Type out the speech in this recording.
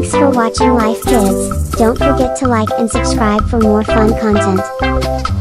Thanks for watching Life Kids. Don't forget to like and subscribe for more fun content.